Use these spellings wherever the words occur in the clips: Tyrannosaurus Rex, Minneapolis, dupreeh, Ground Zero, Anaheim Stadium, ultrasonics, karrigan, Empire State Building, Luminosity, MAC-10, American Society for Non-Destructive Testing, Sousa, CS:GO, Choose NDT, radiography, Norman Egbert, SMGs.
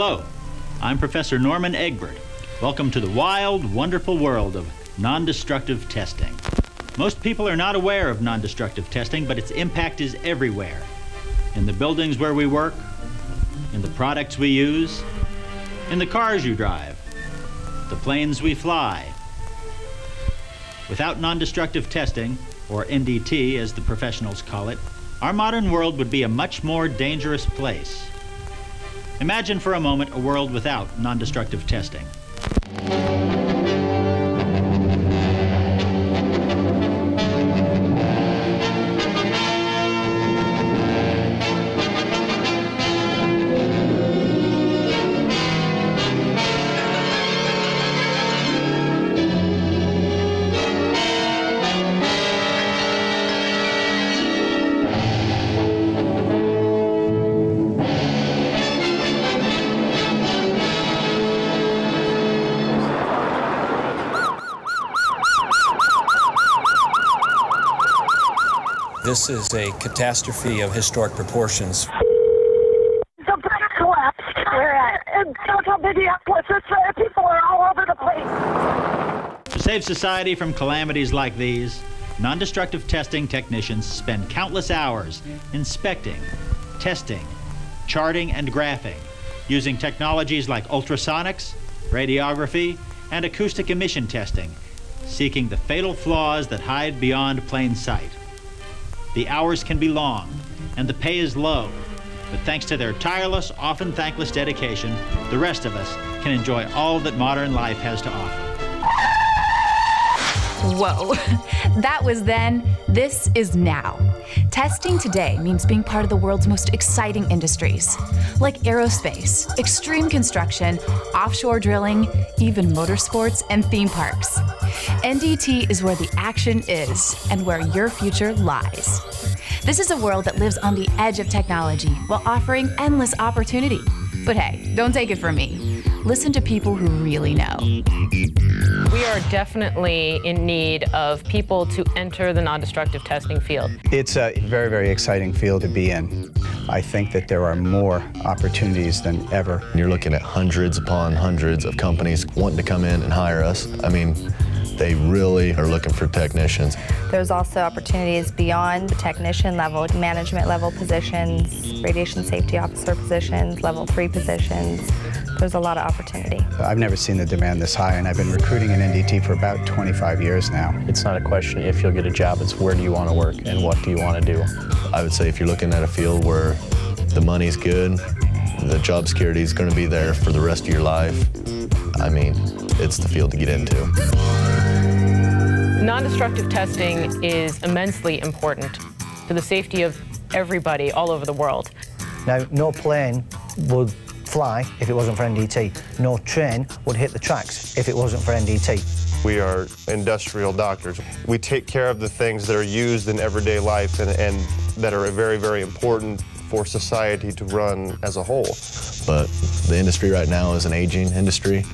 Hello, I'm Professor Norman Egbert. Welcome to the wild, wonderful world of non-destructive testing. Most people are not aware of non-destructive testing, but its impact is everywhere. In the buildings where we work, in the products we use, in the cars you drive, the planes we fly. Without non-destructive testing, or NDT as the professionals call it, our modern world would be a much more dangerous place. Imagine for a moment a world without non-destructive testing. This is a catastrophe of historic proportions. The bridge collapsed. We're in downtown Minneapolis. People are all over the place. To save society from calamities like these, non-destructive testing technicians spend countless hours inspecting, testing, charting, and graphing, using technologies like ultrasonics, radiography, and acoustic emission testing, seeking the fatal flaws that hide beyond plain sight. The hours can be long, and the pay is low, but thanks to their tireless, often thankless dedication, the rest of us can enjoy all that modern life has to offer. Whoa, that was then, this is now. Testing today means being part of the world's most exciting industries, like aerospace, extreme construction, offshore drilling, even motorsports and theme parks. NDT is where the action is and where your future lies. This is a world that lives on the edge of technology while offering endless opportunity. But hey, don't take it from me. Listen to people who really know. We are definitely in need of people to enter the non-destructive testing field. It's a very, very exciting field to be in. I think that there are more opportunities than ever. You're looking at hundreds upon hundreds of companies wanting to come in and hire us. I mean, they really are looking for technicians. There's also opportunities beyond the technician level, management level positions, radiation safety officer positions, level 3 positions. There's a lot of opportunity. I've never seen the demand this high, and I've been recruiting in NDT for about 25 years now. It's not a question if you'll get a job, it's where do you want to work and what do you want to do. I would say if you're looking at a field where the money's good, the job security is going to be there for the rest of your life, I mean, it's the field to get into. Non-destructive testing is immensely important to the safety of everybody all over the world. Now, no plane would fly if it wasn't for NDT. No train would hit the tracks if it wasn't for NDT. We are industrial doctors. We take care of the things that are used in everyday life and that are very, very important for society to run as a whole. But the industry right now is an aging industry.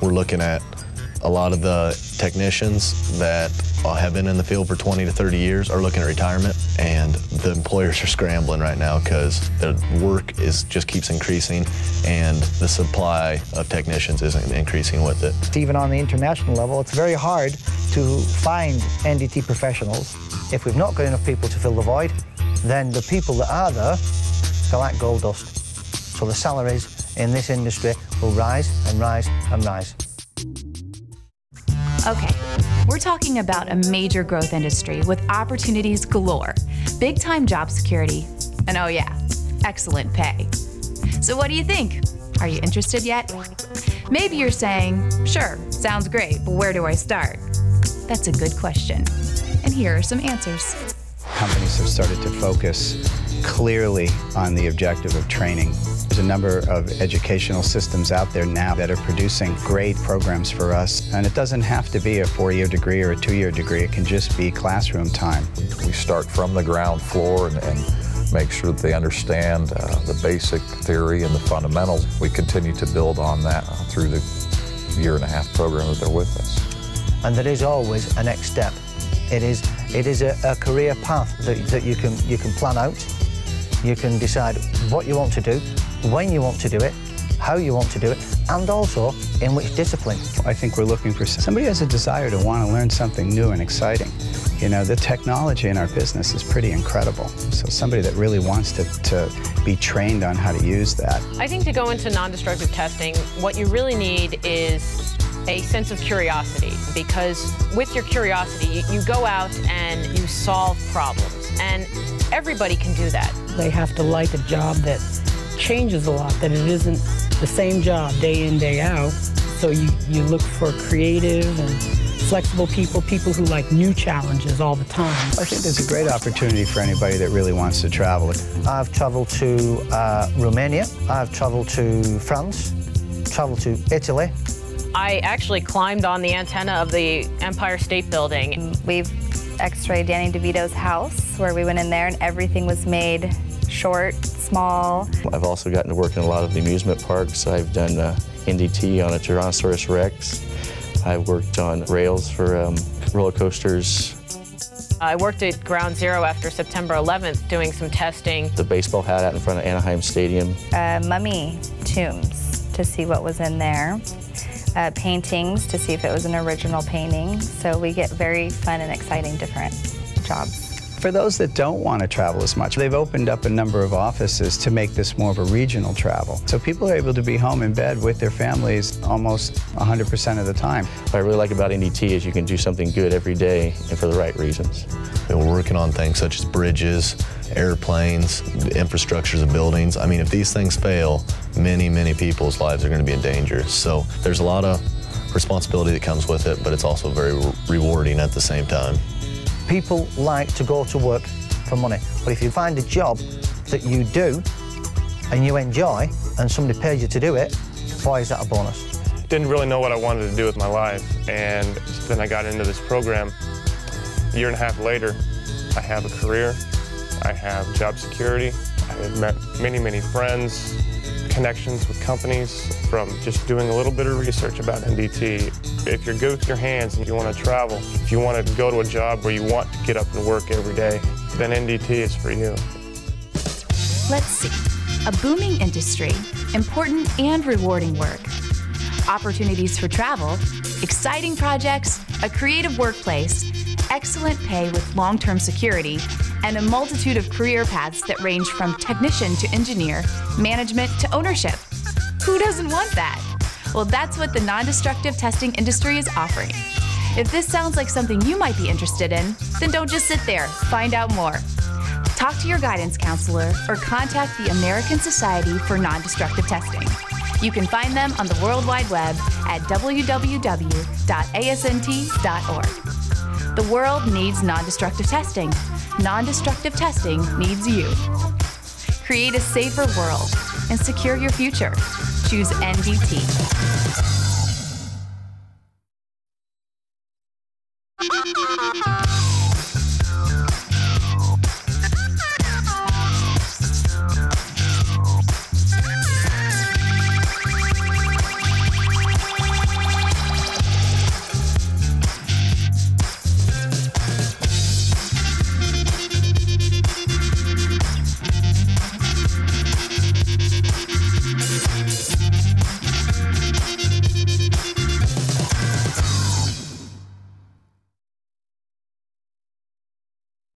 We're looking at a lot of the technicians that have been in the field for 20 to 30 years are looking at retirement, and the employers are scrambling right now because the work is just keeps increasing and the supply of technicians isn't increasing with it. Even on the international level, it's very hard to find NDT professionals. If we've not got enough people to fill the void, then the people that are there, they're like gold dust. So the salaries in this industry will rise and rise and rise. Okay, we're talking about a major growth industry with opportunities galore, big-time job security, and oh yeah, excellent pay. So what do you think? Are you interested yet? Maybe you're saying, sure, sounds great, but where do I start? That's a good question, and here are some answers. Companies have started to focus clearly on the objective of training. There's a number of educational systems out there now that are producing great programs for us, and it doesn't have to be a 4-year degree or a 2-year degree. It can just be classroom time. We start from the ground floor and make sure that they understand the basic theory and the fundamentals. We continue to build on that through the 1.5-year program that they're with us. And there is always a next step. It is a career path that you can plan out. You can decide what you want to do, when you want to do it, how you want to do it, and also in which discipline. I think we're looking for somebody who has a desire to want to learn something new and exciting. You know, the technology in our business is pretty incredible. So somebody that really wants to be trained on how to use that. I think to go into non-destructive testing, what you really need is a sense of curiosity, because with your curiosity, you go out and you solve problems, and everybody can do that. They have to like a job that changes a lot, that it isn't the same job day in, day out. So you look for creative and flexible people, people who like new challenges all the time. I think there's a great opportunity for anybody that really wants to travel. I've traveled to Romania, I've traveled to France, traveled to Italy. I actually climbed on the antenna of the Empire State Building. We've x-rayed Danny DeVito's house, where we went in there and everything was made short, small. I've also gotten to work in a lot of the amusement parks. I've done NDT on a Tyrannosaurus Rex. I've worked on rails for roller coasters. I worked at Ground Zero after September 11th doing some testing. The baseball hat out in front of Anaheim Stadium. Mummy tombs to see what was in there. Paintings to see if it was an original painting. So we get very fun and exciting different jobs. For those that don't want to travel as much, they've opened up a number of offices to make this more of a regional travel. So people are able to be home in bed with their families almost 100% of the time. What I really like about NDT is you can do something good every day and for the right reasons. And we're working on things such as bridges, airplanes, infrastructures of buildings. I mean, if these things fail, many, many people's lives are going to be in danger. So there's a lot of responsibility that comes with it, but it's also very rewarding at the same time. People like to go to work for money, but if you find a job that you do and you enjoy and somebody pays you to do it, why is that a bonus? Didn't really know what I wanted to do with my life, and then I got into this program. A year and a half later, I have a career. I have job security. I have met many, many friends, connections with companies from just doing a little bit of research about NDT. If you're good with your hands and you want to travel, if you want to go to a job where you want to get up and work every day, then NDT is for you. Let's see. A booming industry, important and rewarding work, opportunities for travel, exciting projects, a creative workplace, excellent pay with long-term security, and a multitude of career paths that range from technician to engineer, management to ownership. Who doesn't want that? Well, that's what the non-destructive testing industry is offering. If this sounds like something you might be interested in, then don't just sit there. Find out more. Talk to your guidance counselor or contact the American Society for Non-Destructive Testing. You can find them on the World Wide Web at www.asnt.org. The world needs non-destructive testing. Non-destructive testing needs you. Create a safer world and secure your future. Choose NDT.